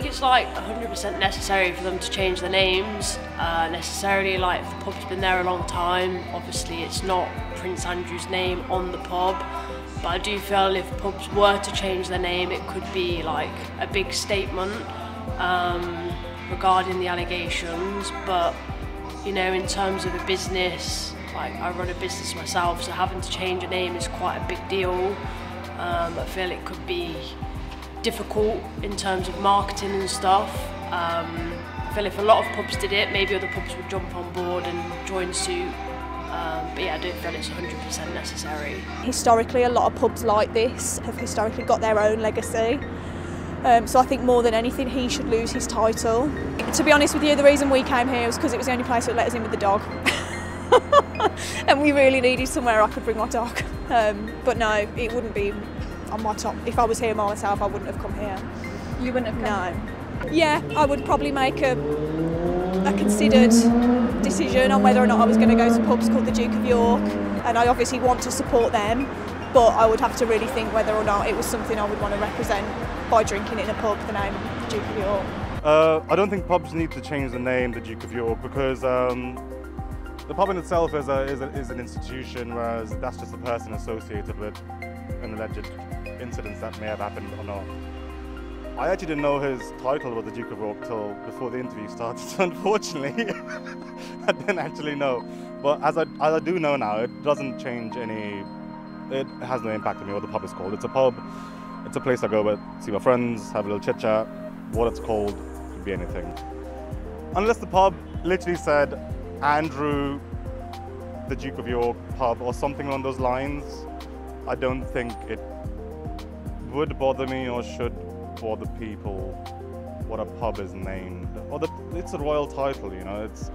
think it's like 100% necessary for them to change their names necessarily. Like, the pub's been there a long time, obviously it's not Prince Andrew's name on the pub, but I do feel if pubs were to change their name, it could be like a big statement regarding the allegations. But you know, in terms of a business, like I run a business myself, so having to change a name is quite a big deal. I feel it could be difficult in terms of marketing and stuff. I feel if a lot of pubs did it, maybe other pubs would jump on board and join suit. But yeah, I don't feel it's 100% necessary. Historically, a lot of pubs like this have historically got their own legacy. So I think more than anything, he should lose his title. To be honest with you, the reason we came here was because it was the only place that let us in with the dog. And we really needed somewhere I could bring my dog. But no, it wouldn't be on my top. If I was here by myself, I wouldn't have come here. You wouldn't have come? No. Yeah, I would probably make a considered decision on whether or not I was going to go to pubs called the Duke of York, and I obviously want to support them, but I would have to really think whether or not it was something I would want to represent by drinking in a pub the name Duke of York. I don't think pubs need to change the name the Duke of York, because the pub in itself is an institution, whereas that's just a person associated with an alleged incidents that may have happened or not. I actually didn't know his title was the Duke of York till before the interview started, so unfortunately I didn't actually know. But as I do know now, it doesn't change any, it has no impact on me what the pub is called. It's a pub, it's a place I go with, see my friends, have a little chit chat. What it's called could be anything. Unless the pub literally said Andrew, the Duke of York pub or something along those lines, I don't think it would bother me or should for the people what a pub is named, or that it's a royal title. You know, it's,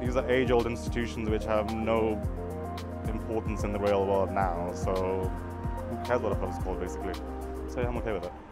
these are age-old institutions which have no importance in the real world now, so who cares what a pub is called basically. So yeah, I'm okay with it.